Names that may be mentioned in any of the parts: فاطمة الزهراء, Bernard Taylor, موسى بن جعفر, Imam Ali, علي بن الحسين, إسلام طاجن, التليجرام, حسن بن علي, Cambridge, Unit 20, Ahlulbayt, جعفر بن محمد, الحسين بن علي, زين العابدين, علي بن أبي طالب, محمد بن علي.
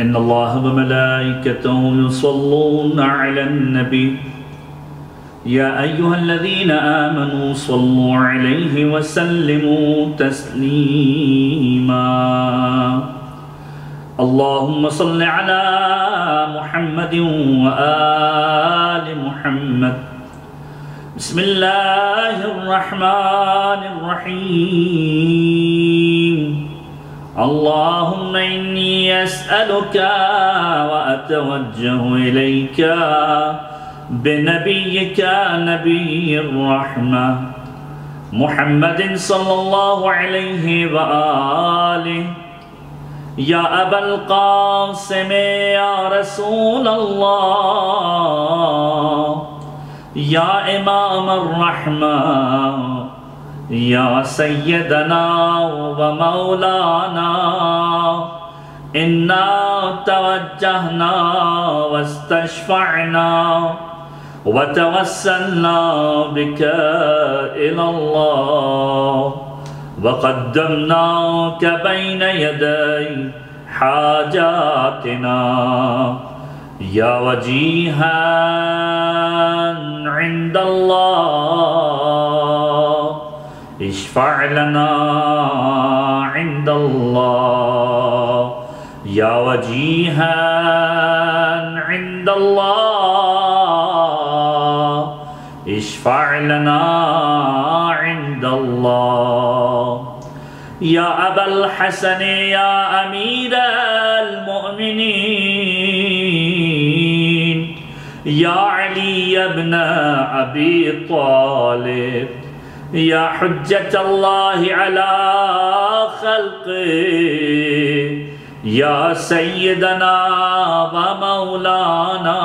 إن الله وملائكته يصلون على النبي يا أيها الذين آمنوا صلوا عليه وسلموا تسليما اللهم صل على محمد وآل محمد بسم الله الرحمن الرحيم اللهم إني أسألك وأتوجه إليك بنبيك نبي الرحمة محمد صلى الله عليه وآله يا أبا القاسم يا رسول الله يا إمام الرحمة يا سيدنا ومولانا إنا توجهنا واستشفعنا وتوسلنا بك إلى الله وقدمناك بين يدي حاجاتنا يا وجيها عند الله اشفع لنا عند الله يا وجيها عند الله اشفع لنا عند الله يا أبا الحسن يا أمير المؤمنين يا علي بن أبي طالب يا حجة الله على خلقه يا سيدنا ومولانا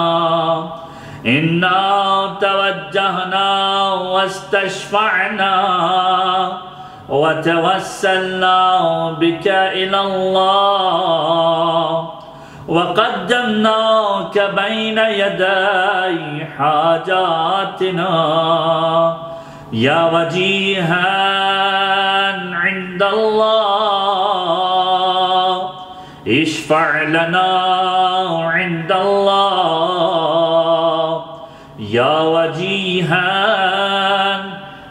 إنا توجهنا واستشفعنا وتوسلنا بك إلى الله وقدمناك بين يدي حاجاتنا يا وجيها عند الله اشفع لنا عند الله يا وجيها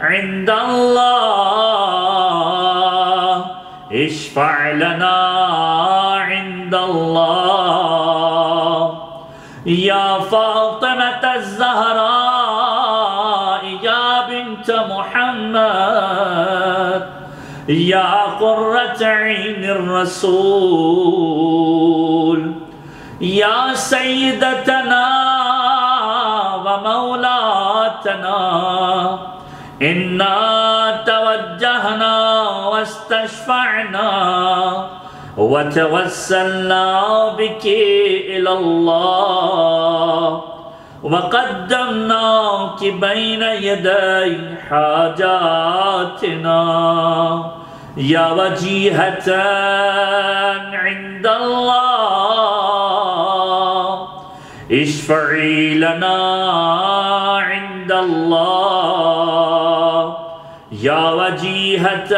عند الله اشفع لنا عند الله يا فاطمة الزهراء يا بنت محمد يا قرة عين الرسول يا سيدتنا ومولاتنا إنا توجهنا واستشفعنا وتوسلنا بك إلى الله وقدمناك بين يدي حاجاتنا يا وجيهة عند الله اشفعي لنا عند الله يا وجيهة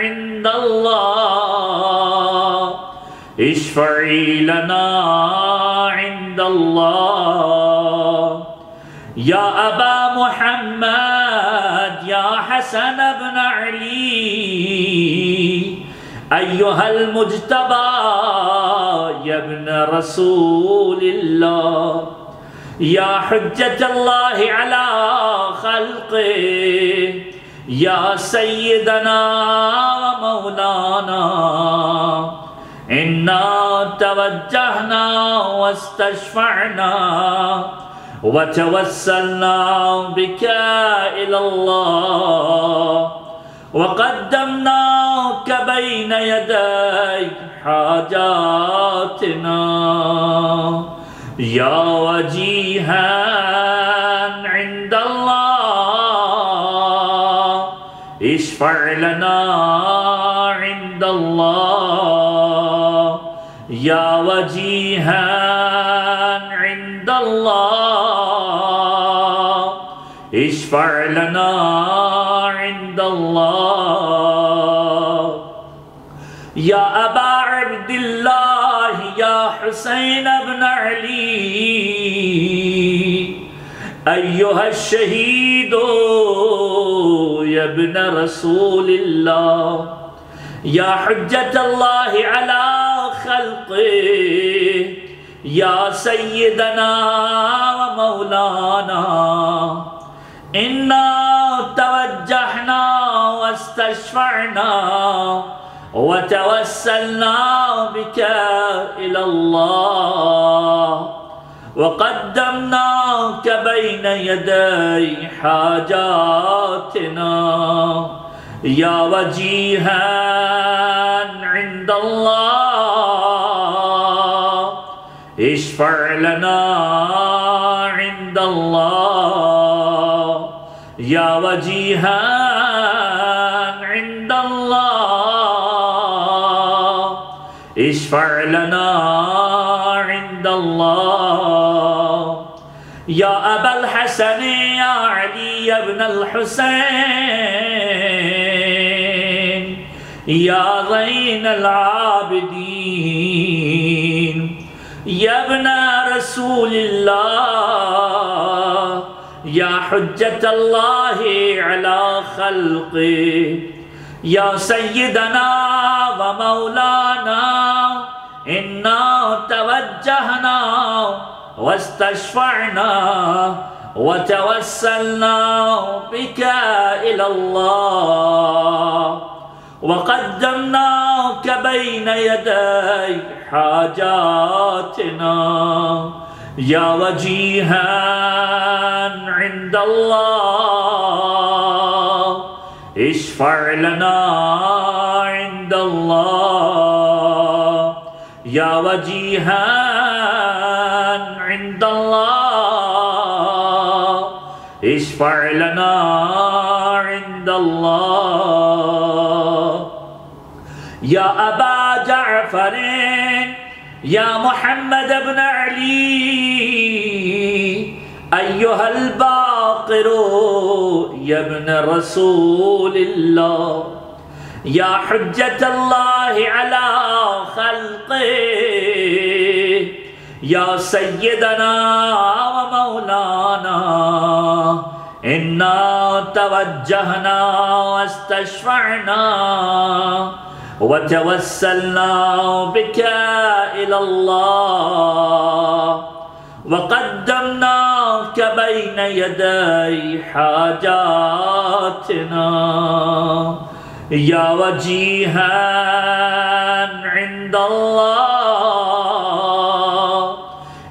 عند الله اشفعي لنا عند الله يا أبا محمد يا حسن بن علي أيها المجتبى يا ابن رسول الله يا حجة الله على خلقه يا سيدنا ومولانا إنا توجهنا واستشفعنا وتوسلنا بك إلى الله وقدمناك بين يدي حاجاتنا يا وجيها عند الله اشفع لنا عند الله يا وجيها عند الله اشفع لنا عند الله يا أبا عبد الله الحسين بن علي أيها الشهيد يا ابن رسول الله يا حجة الله على خلقه يا سيدنا ومولانا إنا توجهنا واستشفعنا وتوسلنا بك إلى الله وقدمناك بين يدي حاجاتنا يا وجيها عند الله اشفع لنا عند الله يا وجيها عند الله اشفع لنا عند الله يا أبا الحسن يا علي بن الحسين يا زين العابدين يا ابن رسول الله يا حجة الله على خلقه يا سيدنا ومولانا إنا توجهنا واستشفعنا وتوسلنا بك إلى الله وقدمناك بين يدي حاجاتنا يا وجيها عند الله اشفع لنا عند الله يا وجيها عند الله اشفع لنا عند الله يا أبا جعفر يا محمد بن علي أيها الباقر يا ابن رسول الله يا حجة الله على خلقه يا سيدنا ومولانا إنا توجهنا واستشفعنا وتوسلنا بك إلى الله وقدمناك بين يدي حاجاتنا يا وجيها عند الله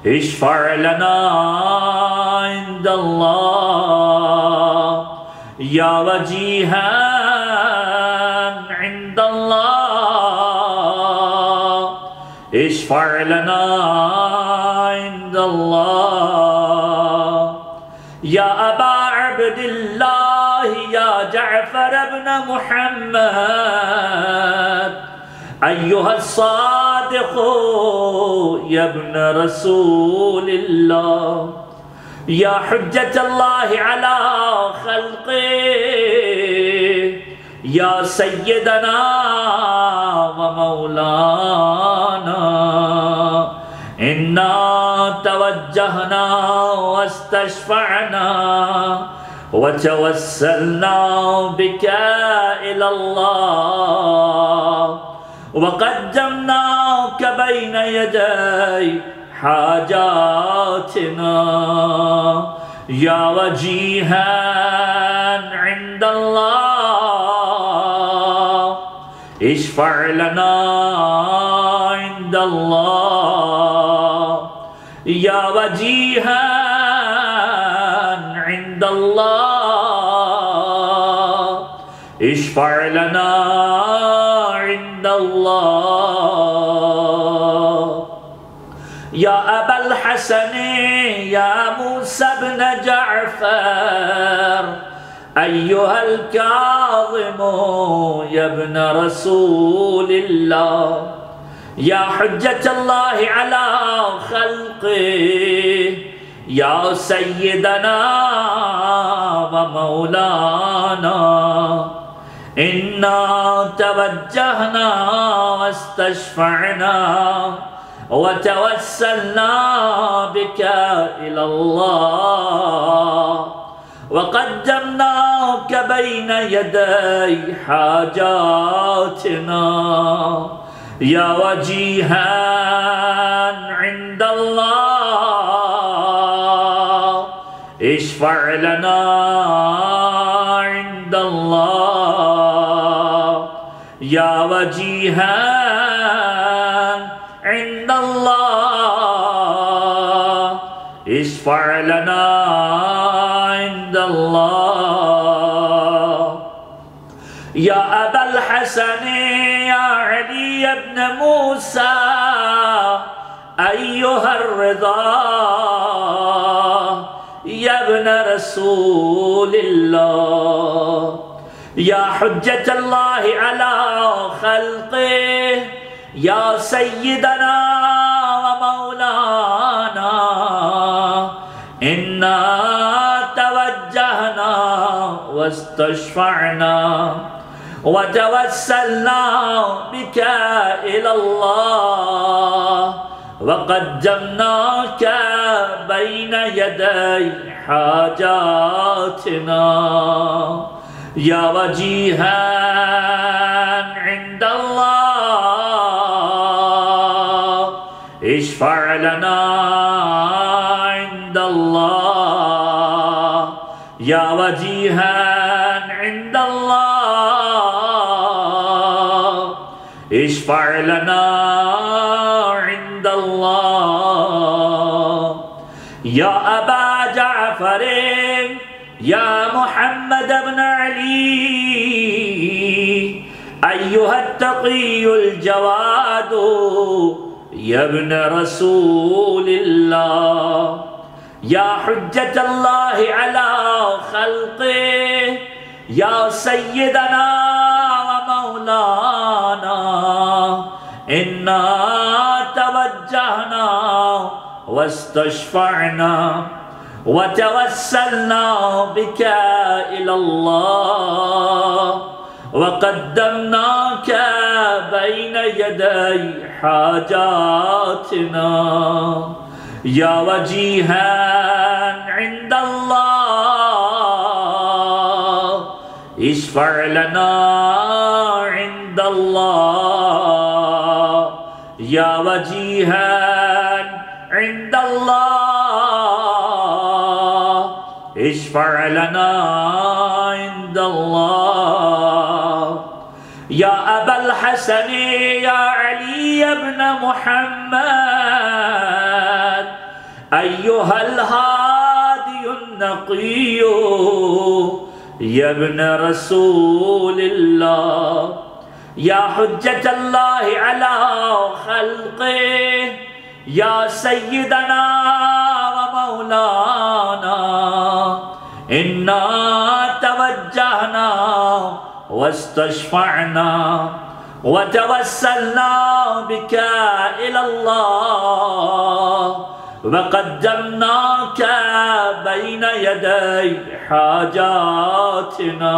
اشفع لنا عند الله يا وجيها اشفع لنا عند الله يا أبا عبد الله يا جعفر بن محمد أيها الصادق يا ابن رسول الله يا حجة الله على خلقه يا سيدنا ومولانا إنا توجهنا واستشفعنا وتوسلنا بك إلى الله وقدمناك بين يدي حاجاتنا يا وجيها عند الله اشفع لنا عند الله يا وجيها عند الله اشفع لنا عند الله يا أبا الحسن يا موسى بن جعفر أيها الكاظم يا ابن رسول الله يا حجة الله على خلقه يا سيدنا ومولانا إنا توجهنا واستشفعنا وتوسلنا بك إلى الله وقدمناك بين يدي حاجاتنا يا وجيها عند الله اشفع لنا عند الله يا وجيها عند الله اشفع لنا عند الله يا أبا الحسن يا علي بن موسى أيها الرضا يا ابن رسول الله يا حجة الله على خلقه يا سيدنا ومولانا إنا توجهنا واستشفعنا وتوسلنا بك إلى الله وقدمناك بين يدي حاجاتنا يا وجيها عند الله اشفع لنا عند الله يا وجيها عند الله اشفع لنا الله يا أبا جعفر يا محمد بن علي أيها التقي الجواد يا ابن رسول الله يا حجة الله على خلقه يا سيدنا ومولانا إنا توجهنا واستشفعنا وتوسلنا بك إلى الله وقدمناك بين يدي حاجاتنا يا وجيها عند الله اشفع لنا عند الله يا وجيها عند الله اشفع لنا عند الله يا أبا الحسن يا علي بن محمد أيها الهادي النقي يا ابن رسول الله يا حجة الله على خلقه يا سيدنا ومولانا إنا توجهنا واستشفعنا وتوسلنا بك إلى الله وقدمناك بين يدي حاجاتنا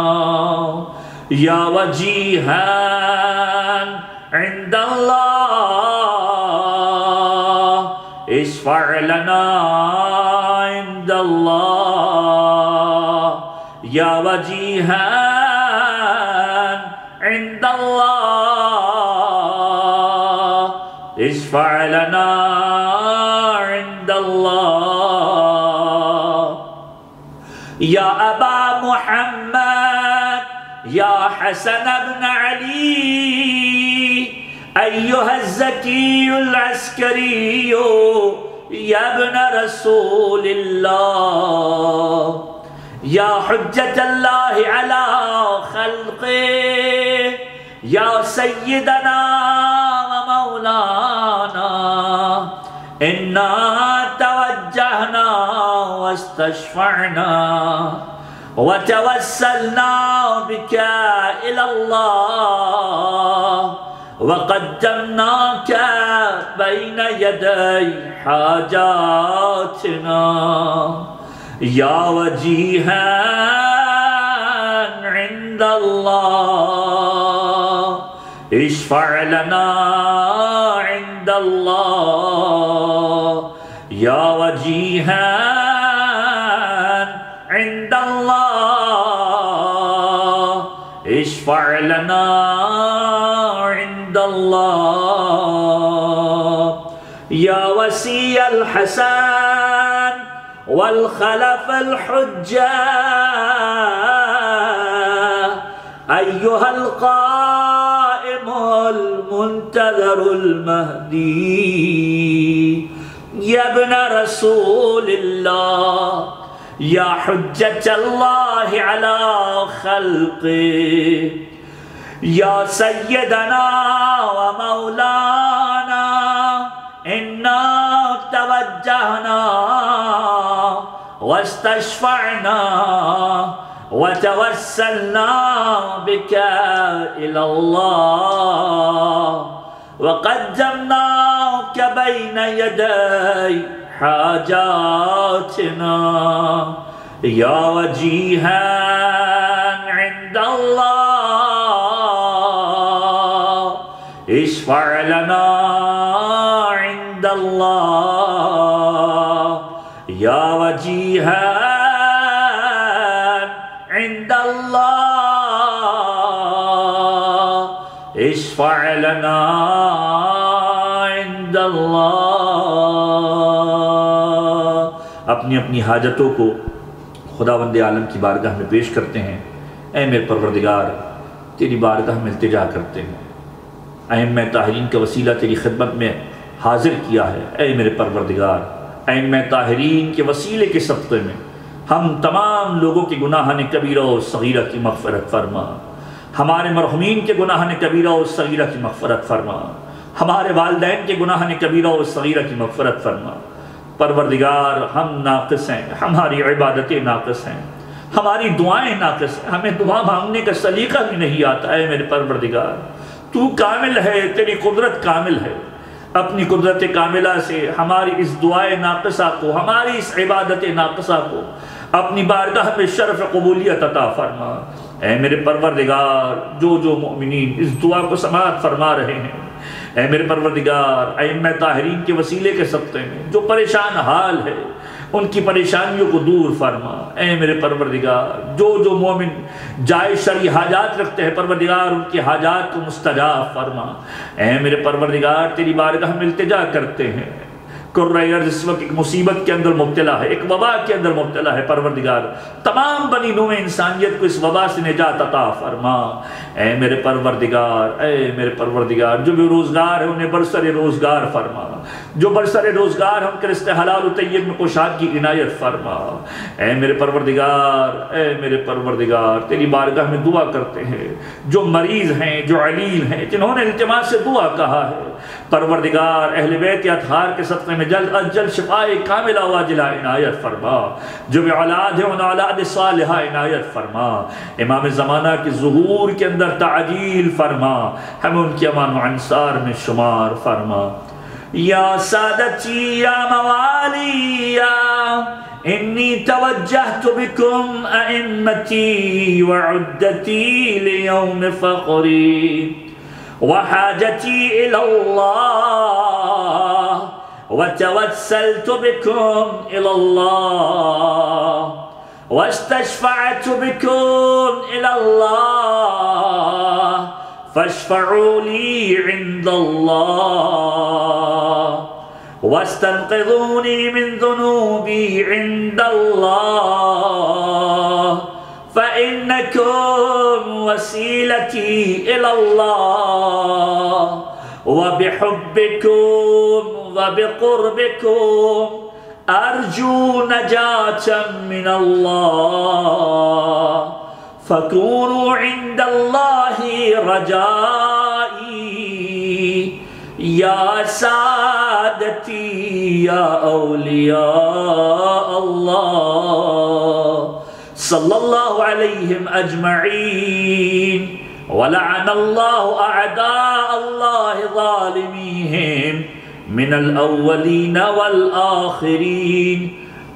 يا وجيها عند الله اشفع لنا عند الله يا وجيها عند الله اشفع لنا عند الله يا أبا محمد يا حسن بن علي أيها الزكي العسكري يا ابن رسول الله يا حجة الله على خلقه يا سيدنا ومولانا إنا توجهنا واستشفعنا وتوسلنا بك إلى الله وقدمناك بين يدي حاجاتنا يا وجيها عند الله اشفع لنا عند عند الله يا وجيها عند الله اشفع لنا عند الله يا وسي الحسن والخلف الحجة أيها القائم المنتظر المهدي يا ابن رسول الله يا حجة الله على خلقه يا سيدنا ومولانا إنا توجهنا واستشفعنا وتوسلنا بك إلى الله وقدمناك بين يدي حاجاتنا يا وجيها عند الله اشفع لنا عند الله يا وجيها عند الله اشفع لنا عند الله. اپنی اپنی حاجتوں کو خداوند عالم کی بارگاہ میں پیش کرتے ہیں. اے میرے پروردگار تیری بارگاہ میں التجا کرتے ہیں. ائمہ طاہرین کا وسیلہ تیری خدمت میں حاضر کیا ہے. اے میرے پروردگار ائمہ طاہرین کے وسیلے کے صدقے میں ہم تمام لوگوں کے گناہان کبیرہ و صغیرہ کی مغفرت فرما. ہمارے مرحومین کے گناہان کبیرہ و صغیرہ کی مغفرت فرما. ہمارے والدین کے گناہان کبیرہ و صغیرہ کی مغفرت فرما. پروردگار ہم ناقص ہیں، ہماری عبادتیں ناقص ہیں، ہماری دعائیں ناقص ہیں، ہمیں دعا مانگنے کا سلیقہ بھی نہیں آتا. اے میرے پروردگار تو کامل ہے، تیری قدرت کامل ہے. اپنی قدرت کاملہ سے ہماری اس دعائے ناقصہ کو، ہماری اس عبادت ناقصہ کو اپنی بارگاہ میں شرف قبولیت عطا فرما. اے میرے پروردگار جو مؤمنین اس دعا کو سماعت فرما رہے ہیں، اے میرے پروردگار ائمہ طاہرین کے وسیلے کے صدقے میں جو پریشان حال ہے ان کی پریشانیوں کو دور فرما. اے میرے پروردگار جو مومن جائز شرعی حاجات رکھتے ہیں پروردگار ان کی حاجات کو مستجاب فرما. اے میرے پروردگار تیری بارگاہ میں التجا کرتے ہیں. قرۂ ارض اس وقت ایک مصیبت کے اندر مبتلا ہے، ایک وبا کے اندر مبتلا ہے. پروردگار تمام بنی نوع انسانیت کو اس وبا سے نجات عطا فرما. اے میرے پروردگار جو بے روزگار ہے انہیں برسر روزگار فرما. جو برسر روزگار ہم کے رزق حلال و طیب میں کشادگی کی عنایت فرما. اے میرے پروردگار تیری بارگاہ میں دعا کرتے ہیں جو مریض ہیں، جو علیل ہیں، جنہوں نے التماس سے دعا کہا ہے. پروردگار اہل بیت اطہار کے صدقے میں جلد از جلد شفائے کاملہ واجلہ عنایت فرما. جو بے اولاد ہیں ان اولاد صالحہ عنایت فرما. امام زمانہ کے ظہور کے اندر تعجیل فرما، ہمیں ان کی امان و انصار میں شمار فرما. یا سادتی یا موالی انی توجہت بکم ائمتی وعدتی لیوم فقری وحاجتی الاللہ وتوسلت بکم الاللہ واستشفعت بكم إلى الله فاشفعوا لي عند الله واستنقذوني من ذنوبي عند الله فإنكم وسيلتي إلى الله وبحبكم وبقربكم أرجو نجاة من الله فكونوا عند الله رجائي يا سادتي يا أولياء الله صلى الله عليهم أجمعين ولعن الله أعداء الله ظالميهم من الأولين والآخرين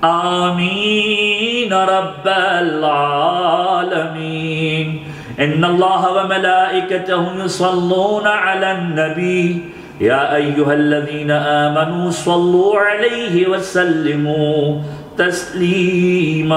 آمين رب العالمين. إن الله وملائكته يصلون على النبي يا أيها الذين آمنوا صلوا عليه وسلموا تسليما.